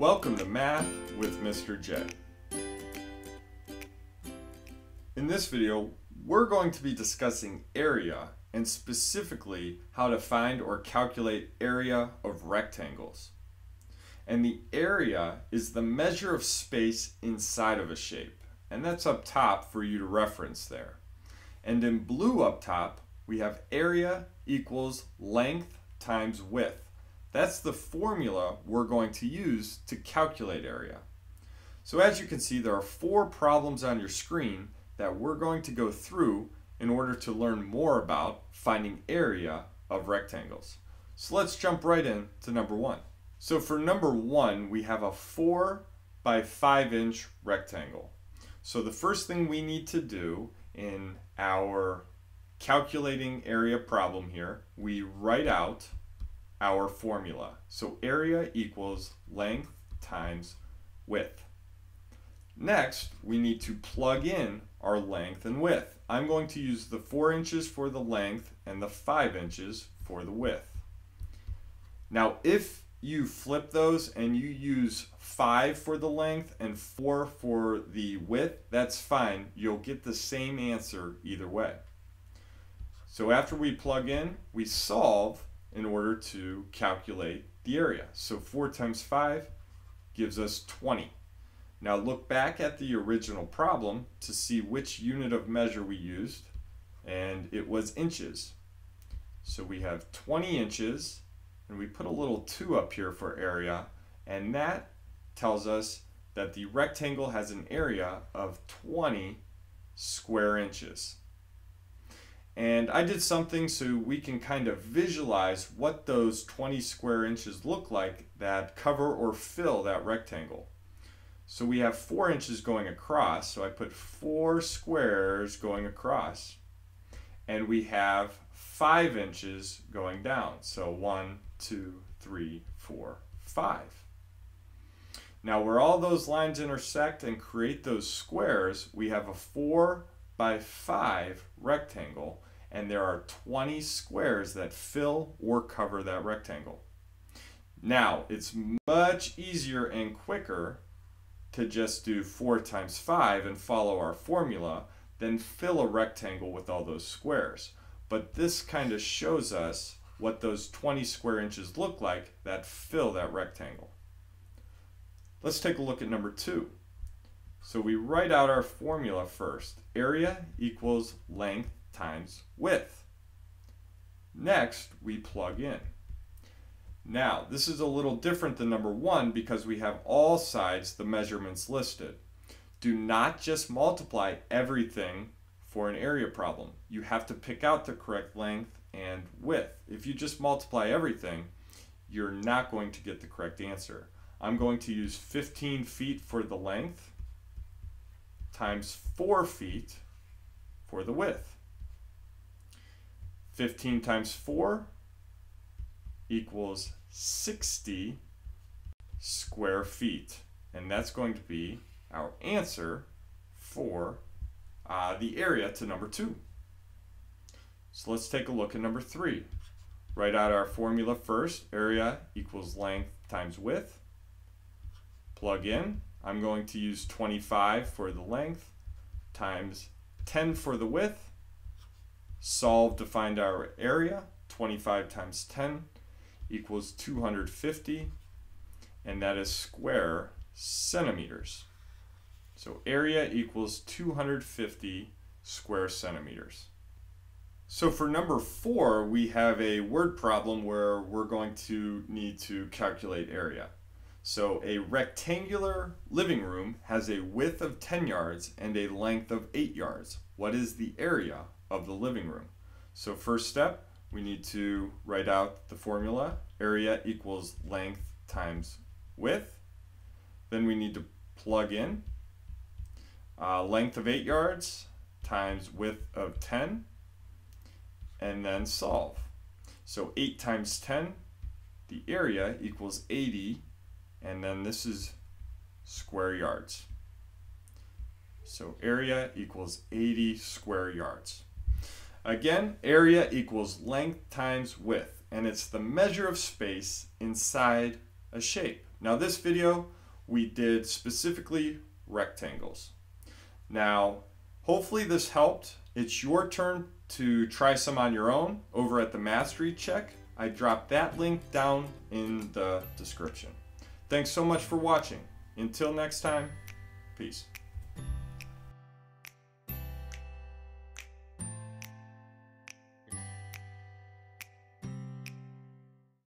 Welcome to Math with Mr. J. In this video, we're going to be discussing area and specifically how to find or calculate area of rectangles. And the area is the measure of space inside of a shape. And that's up top for you to reference there. And in blue up top, we have area equals length times width. That's the formula we're going to use to calculate area. So as you can see, there are four problems on your screen that we're going to go through in order to learn more about finding area of rectangles. So let's jump right in to number one. So for number one, we have a 4 by 5 inch rectangle. So the first thing we need to do in our calculating area problem here, we write out our formula. So area equals length times width. Next, we need to plug in our length and width. I'm going to use the 4 inches for the length and the 5 inches for the width. Now, if you flip those and you use 5 for the length and 4 for the width, that's fine. You'll get the same answer either way. So after we plug in, we solve in order to calculate the area. So 4 times 5 gives us 20. Now look back at the original problem to see which unit of measure we used, and it was inches. So we have 20 inches, and we put a little 2 up here for area, and that tells us that the rectangle has an area of 20 square inches. And I did something so we can kind of visualize what those 20 square inches look like that cover or fill that rectangle. So we have 4 inches going across, so I put 4 squares going across. And we have 5 inches going down, so 1, 2, 3, 4, 5. Now where all those lines intersect and create those squares, we have a 4 by 5 rectangle, and there are 20 squares that fill or cover that rectangle. Now it's much easier and quicker to just do 4 times 5 and follow our formula than fill a rectangle with all those squares. But this kind of shows us what those 20 square inches look like that fill that rectangle. Let's take a look at number two. So we write out our formula first. Area equals length times width. Next, we plug in. Now, this is a little different than number one because we have all sides the measurements listed. Do not just multiply everything for an area problem. You have to pick out the correct length and width. If you just multiply everything, you're not going to get the correct answer. I'm going to use 15 feet for the length times 4 feet for the width. 15 times 4 equals 60 square feet. And that's going to be our answer for the area to number 2. So let's take a look at number 3. Write out our formula first. Area equals length times width. Plug in. I'm going to use 25 for the length times 10 for the width. Solve to find our area. 25 times 10 equals 250, and that is square centimeters. So area equals 250 square centimeters. So for number 4, we have a word problem where we're going to need to calculate area. So a rectangular living room has a width of 10 yards and a length of 8 yards. What is the area of the living room? So first step, we need to write out the formula. Area equals length times width. Then we need to plug in length of 8 yards times width of 10, and then solve. So 8 times 10, the area equals 80. And then this is square yards. So area equals 80 square yards. Again, area equals length times width, and it's the measure of space inside a shape. Now this video we did specifically rectangles. Now hopefully this helped. It's your turn to try some on your own over at the Mastery Check. I dropped that link down in the description. Thanks so much for watching. Until next time, peace.